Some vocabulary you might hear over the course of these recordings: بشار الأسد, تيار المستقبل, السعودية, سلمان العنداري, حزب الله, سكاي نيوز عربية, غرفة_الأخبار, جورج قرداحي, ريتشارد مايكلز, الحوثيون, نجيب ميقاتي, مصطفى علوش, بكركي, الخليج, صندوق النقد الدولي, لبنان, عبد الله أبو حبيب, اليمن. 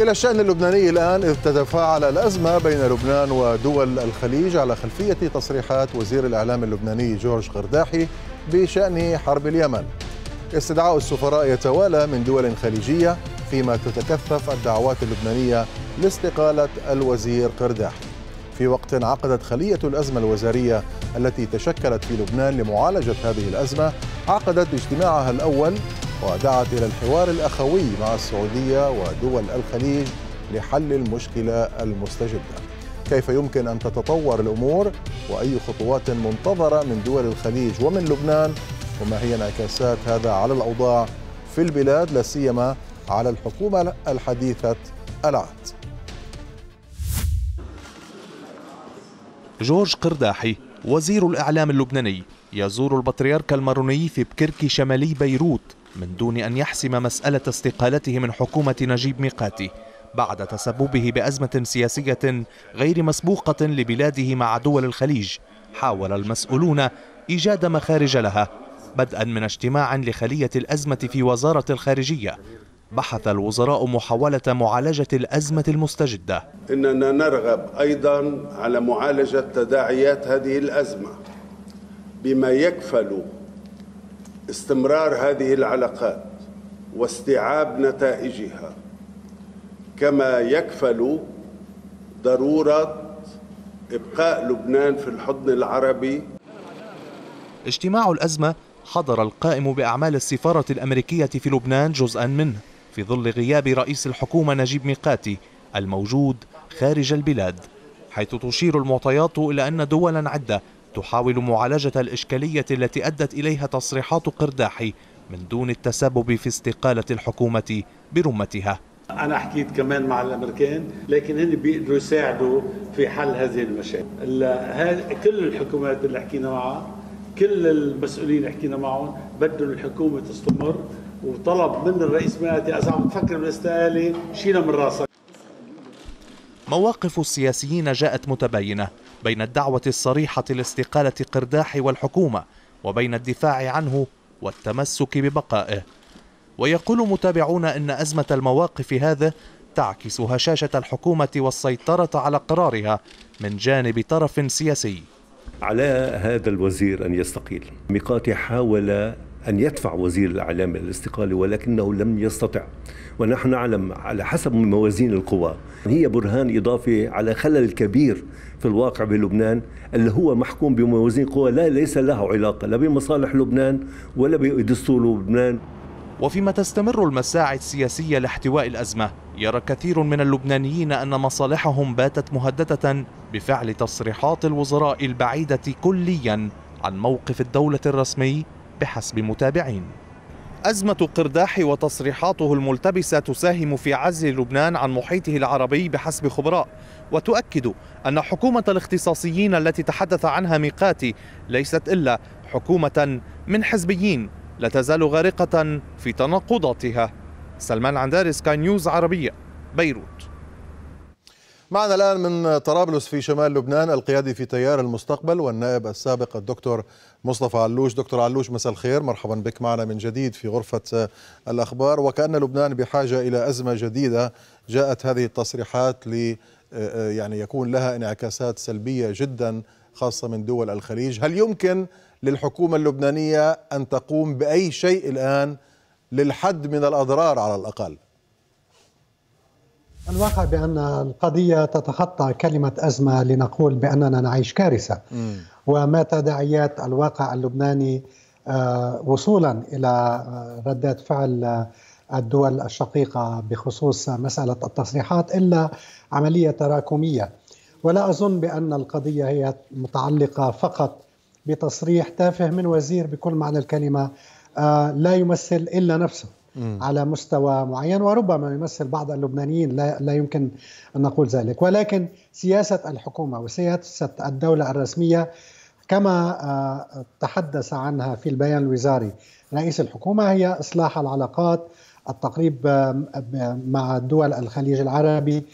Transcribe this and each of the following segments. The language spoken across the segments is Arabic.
إلى الشأن اللبناني الآن، إذ تتفاعل الأزمة بين لبنان ودول الخليج على خلفية تصريحات وزير الإعلام اللبناني جورج قرداحي بشأن حرب اليمن. استدعاء السفراء يتوالى من دول خليجية، فيما تتكثف الدعوات اللبنانية لاستقالة الوزير قرداحي، في وقت عقدت خلية الأزمة الوزارية التي تشكلت في لبنان لمعالجة هذه الأزمة، عقدت اجتماعها الأول ودعت إلى الحوار الأخوي مع السعودية ودول الخليج لحل المشكلة المستجدة. كيف يمكن أن تتطور الأمور؟ وأي خطوات منتظرة من دول الخليج ومن لبنان؟ وما هي انعكاسات هذا على الأوضاع في البلاد، لا سيما على الحكومة الحديثة العهد؟ جورج قرداحي وزير الإعلام اللبناني يزور البطريرك الماروني في بكركي شمالي بيروت من دون أن يحسم مسألة استقالته من حكومة نجيب ميقاتي بعد تسببه بأزمة سياسية غير مسبوقة لبلاده مع دول الخليج. حاول المسؤولون إيجاد مخارج لها، بدءا من اجتماع لخلية الأزمة في وزارة الخارجية. بحث الوزراء محاولة معالجة الأزمة المستجدة. إننا نرغب أيضا على معالجة تداعيات هذه الأزمة بما يكفل استمرار هذه العلاقات واستيعاب نتائجها، كما يكفل ضرورة إبقاء لبنان في الحضن العربي. اجتماع الأزمة حضر القائم بأعمال السفارة الأمريكية في لبنان جزءا منه، في ظل غياب رئيس الحكومة نجيب ميقاتي الموجود خارج البلاد، حيث تشير المعطيات إلى أن دولا عدة تحاول معالجة الإشكالية التي أدت إليها تصريحات قرداحي من دون التسبب في استقالة الحكومة برمتها. أنا حكيت كمان مع الأمريكان، لكن هن بيقدروا يساعدوا في حل هذه المشاكل. كل الحكومات اللي حكينا معها، كل المسؤولين اللي حكينا معهم، بدهم الحكومة تستمر، وطلب من الرئيس ميقاتي إذا عم تفكر بالاستقالة شيلها من راسك. مواقف السياسيين جاءت متباينة بين الدعوة الصريحة لاستقالة قرداحي والحكومة، وبين الدفاع عنه والتمسك ببقائه. ويقول متابعون أن أزمة المواقف هذا تعكس هشاشة الحكومة والسيطرة على قرارها من جانب طرف سياسي. على هذا الوزير أن يستقيل. ميقاتي حاول أن يدفع وزير الإعلام الاستقالة ولكنه لم يستطع، ونحن نعلم على حسب موازين القوى. هي برهان إضافي على خلل كبير في الواقع بلبنان، اللي هو محكوم بموازين قوى ليس له علاقة لا بمصالح لبنان ولا بدستور لبنان. وفيما تستمر المساعي السياسية لاحتواء الأزمة، يرى كثير من اللبنانيين أن مصالحهم باتت مهددة بفعل تصريحات الوزراء البعيدة كليا عن موقف الدولة الرسمي بحسب متابعين. أزمة قرداحي وتصريحاته الملتبسة تساهم في عزل لبنان عن محيطه العربي بحسب خبراء، وتؤكد أن حكومة الاختصاصيين التي تحدث عنها ميقاتي ليست إلا حكومة من حزبيين لا تزال غارقة في تناقضاتها. سلمان العنداري، سكاي نيوز عربية، بيروت. معنا الآن من طرابلس في شمال لبنان القيادي في تيار المستقبل والنائب السابق الدكتور مصطفى علوش. دكتور علوش، مساء الخير، مرحبا بك معنا من جديد في غرفة الأخبار. وكأن لبنان بحاجة إلى أزمة جديدة، جاءت هذه التصريحات يعني يكون لها انعكاسات سلبية جدا خاصة من دول الخليج. هل يمكن للحكومة اللبنانية أن تقوم بأي شيء الآن للحد من الأضرار على الأقل؟ الواقع بأن القضية تتخطى كلمة أزمة لنقول بأننا نعيش كارثة. وما تداعيات الواقع اللبناني وصولا إلى ردات فعل الدول الشقيقة بخصوص مسألة التصريحات إلا عملية تراكمية. ولا أظن بأن القضية هي متعلقة فقط بتصريح تافه من وزير بكل معنى الكلمة لا يمثل إلا نفسه على مستوى معين، وربما يمثل بعض اللبنانيين، لا يمكن أن نقول ذلك. ولكن سياسة الحكومة وسياسة الدولة الرسمية كما تحدث عنها في البيان الوزاري رئيس الحكومة هي إصلاح العلاقات، التقريب مع دول الخليج العربي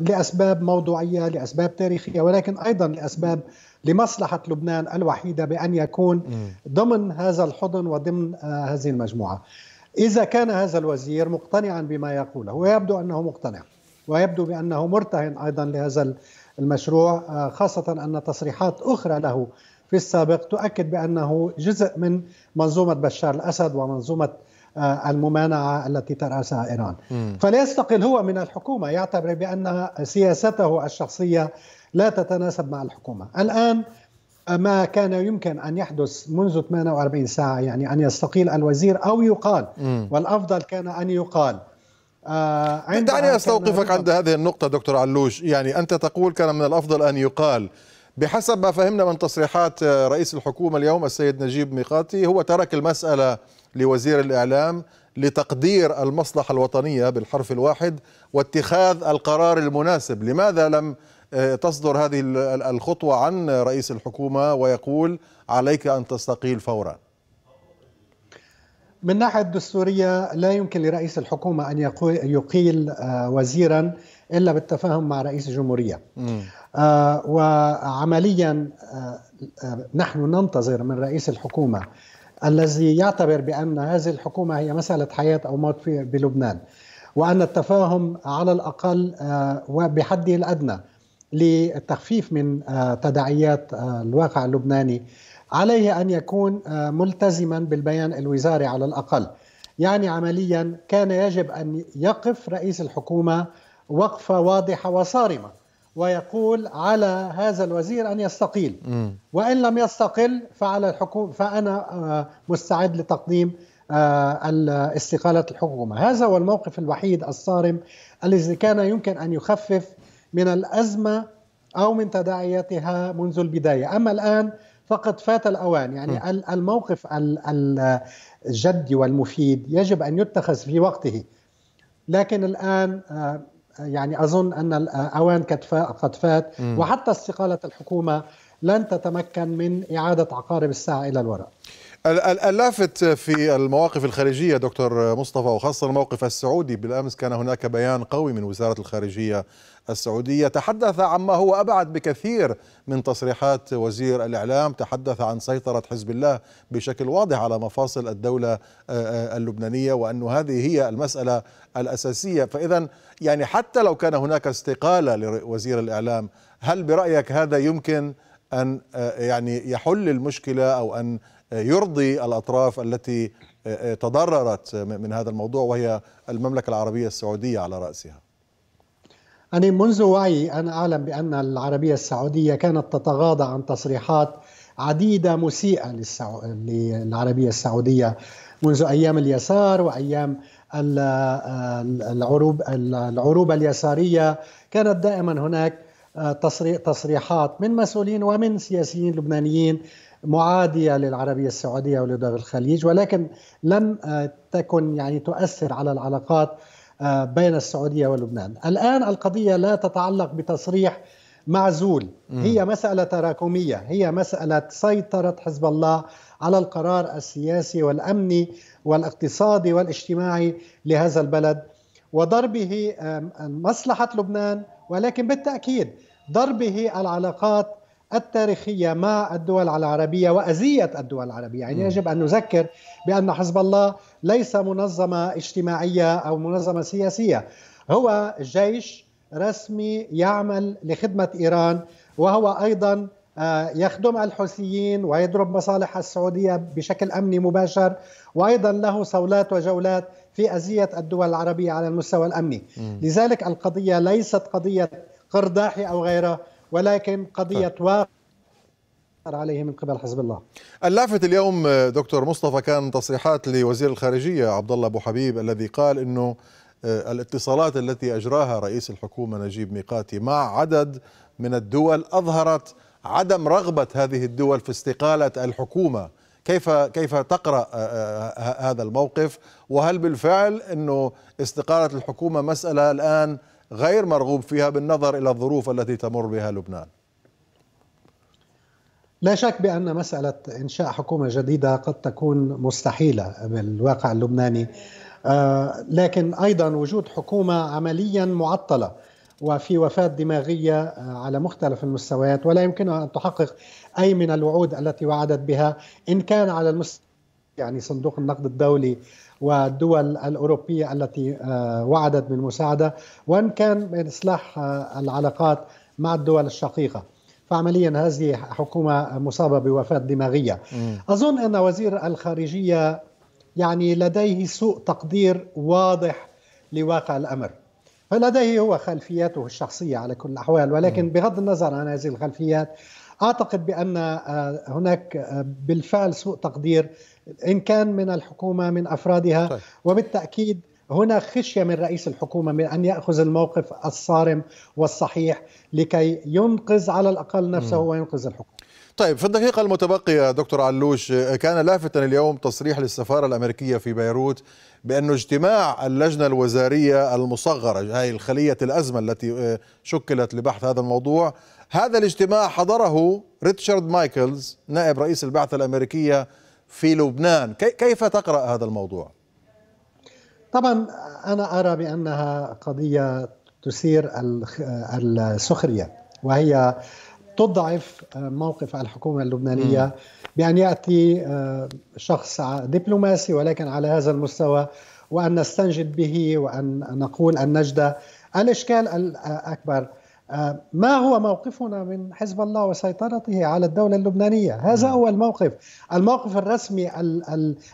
لأسباب موضوعية، لأسباب تاريخية، ولكن أيضا لأسباب لمصلحة لبنان الوحيدة بأن يكون ضمن هذا الحضن وضمن هذه المجموعة. إذا كان هذا الوزير مقتنعا بما يقوله، ويبدو أنه مقتنع ويبدو بأنه مرتهن أيضا لهذا المشروع، خاصة أن تصريحات أخرى له في السابق تؤكد بأنه جزء من منظومة بشار الأسد ومنظومة الممانعة التي ترأسها إيران. فليستقل هو من الحكومة، يعتبر بأن سياسته الشخصية لا تتناسب مع الحكومة. الآن ما كان يمكن أن يحدث منذ 48 ساعة يعني أن يستقيل الوزير أو يقال، والأفضل كان أن يقال. دعني أستوقفك عند هذه النقطة دكتور علوش. يعني أنت تقول كان من الأفضل أن يقال، بحسب ما فهمنا من تصريحات رئيس الحكومة اليوم السيد نجيب ميقاتي هو ترك المسألة لوزير الإعلام لتقدير المصلحة الوطنية بالحرف الواحد واتخاذ القرار المناسب. لماذا لم تصدر هذه الخطوة عن رئيس الحكومة ويقول عليك أن تستقيل فورا؟ من ناحية الدستورية لا يمكن لرئيس الحكومة أن يقيل وزيرا إلا بالتفاهم مع رئيس الجمهورية. وعمليا نحن ننتظر من رئيس الحكومة الذي يعتبر بأن هذه الحكومة هي مسألة حياة أو موت بلبنان، وأن التفاهم على الأقل وبحده الأدنى للتخفيف من تداعيات الواقع اللبناني عليه أن يكون ملتزما بالبيان الوزاري على الأقل. يعني عمليا كان يجب أن يقف رئيس الحكومة وقفة واضحة وصارمة ويقول على هذا الوزير أن يستقيل، وإن لم يستقل فعلى الحكومة فأنا مستعد لتقديم استقالة الحكومة. هذا هو الموقف الوحيد الصارم الذي كان يمكن أن يخفف من الأزمة أو من تداعياتها منذ البداية. أما الآن فقد فات الأوان. يعني الموقف الجدي والمفيد يجب أن يتخذ في وقته، لكن الآن يعني أظن أن الأوان قد فات، وحتى استقالة الحكومة لن تتمكن من إعادة عقارب الساعة إلى الوراء. اللافت في المواقف الخارجية دكتور مصطفى وخاصة الموقف السعودي، بالأمس كان هناك بيان قوي من وزارة الخارجية السعودية تحدث عما هو أبعد بكثير من تصريحات وزير الإعلام، تحدث عن سيطرة حزب الله بشكل واضح على مفاصل الدولة اللبنانية، وأن هذه هي المسألة الأساسية. فإذا يعني حتى لو كان هناك استقالة لوزير الإعلام، هل برأيك هذا يمكن أن يعني يحل المشكلة أو أن يرضي الأطراف التي تضررت من هذا الموضوع وهي المملكة العربية السعودية على رأسها؟ أنا منذ وعي أنا أعلم بأن العربية السعودية كانت تتغاضى عن تصريحات عديدة مسيئة للعربية السعودية منذ أيام اليسار وأيام العروبة اليسارية. كانت دائما هناك تصريحات من مسؤولين ومن سياسيين لبنانيين معادية للعربية السعودية ولدول الخليج، ولكن لم تكن يعني تؤثر على العلاقات بين السعودية ولبنان. الآن القضية لا تتعلق بتصريح معزول، هي مسألة تراكمية، هي مسألة سيطرة حزب الله على القرار السياسي والأمني والاقتصادي والاجتماعي لهذا البلد وضربه مصلحة لبنان، ولكن بالتأكيد ضربه العلاقات التاريخية مع الدول العربية وأذية الدول العربية. يعني يجب أن نذكر بأن حزب الله ليس منظمة اجتماعية أو منظمة سياسية، هو جيش رسمي يعمل لخدمة إيران، وهو أيضا يخدم الحوثيين ويضرب مصالح السعودية بشكل أمني مباشر، وأيضا له صولات وجولات في أذية الدول العربية على المستوى الأمني. لذلك القضية ليست قضية قرداحي أو غيره، ولكن قضية واقع عليه من قبل حزب الله. اللافت اليوم دكتور مصطفى كان تصريحات لوزير الخارجية عبد الله أبو حبيب الذي قال أنه الاتصالات التي أجراها رئيس الحكومة نجيب ميقاتي مع عدد من الدول أظهرت عدم رغبة هذه الدول في استقالة الحكومة. كيف تقرأ هذا الموقف؟ وهل بالفعل أنه استقالة الحكومة مسألة الآن غير مرغوب فيها بالنظر إلى الظروف التي تمر بها لبنان؟ لا شك بأن مسألة إنشاء حكومة جديدة قد تكون مستحيلة بالواقع اللبناني، لكن أيضا وجود حكومة عمليا معطلة وفي وفاة دماغية على مختلف المستويات، ولا يمكنها أن تحقق أي من الوعود التي وعدت بها إن كان على المستوى يعني صندوق النقد الدولي والدول الأوروبية التي وعدت بالمساعدة، وإن كان من إصلاح العلاقات مع الدول الشقيقة. فعمليا هذه حكومة مصابة بوفاة دماغية. أظن أن وزير الخارجية يعني لديه سوء تقدير واضح لواقع الأمر، فلديه هو خلفياته الشخصية على كل الأحوال، ولكن بغض النظر عن هذه الخلفيات أعتقد بأن هناك بالفعل سوء تقدير إن كان من الحكومة من أفرادها. طيب. وبالتأكيد هنا خشية من رئيس الحكومة من أن يأخذ الموقف الصارم والصحيح لكي ينقذ على الأقل نفسه وينقذ الحكومة. طيب، في الدقيقة المتبقية دكتور علوش، كان لافتا اليوم تصريح للسفارة الأمريكية في بيروت بأن اجتماع اللجنة الوزارية المصغرة، هاي الخلية الأزمة التي شكلت لبحث هذا الموضوع، هذا الاجتماع حضره ريتشارد مايكلز نائب رئيس البعثة الأمريكية في لبنان. كيف تقرأ هذا الموضوع؟ طبعا أنا أرى بأنها قضية تثير السخرية، وهي تضعف موقف الحكومة اللبنانية بأن يأتي شخص دبلوماسي ولكن على هذا المستوى، وأن نستنجد به وأن نقول النجدة. الإشكال الأكبر ما هو موقفنا من حزب الله وسيطرته على الدولة اللبنانية. هذا هو الموقف الرسمي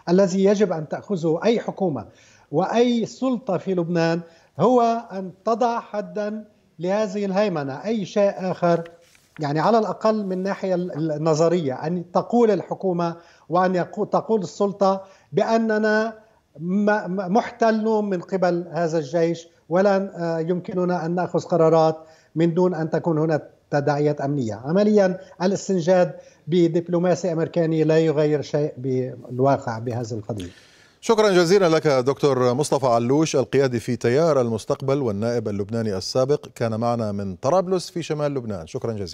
الذي يجب أن تأخذه أي حكومة وأي سلطة في لبنان، هو أن تضع حدا لهذه الهيمنة. أي شيء آخر يعني على الأقل من ناحية النظرية أن تقول الحكومة وأن تقول السلطة بأننا محتلون من قبل هذا الجيش ولن يمكننا أن نأخذ قرارات من دون أن تكون هناك تداعيات أمنية. عمليا الاستنجاد بدبلوماسي أمريكاني لا يغير شيء بالواقع بهذه القضية. شكرا جزيلا لك دكتور مصطفى علوش القيادي في تيار المستقبل والنائب اللبناني السابق، كان معنا من طرابلس في شمال لبنان. شكرا جزيلا.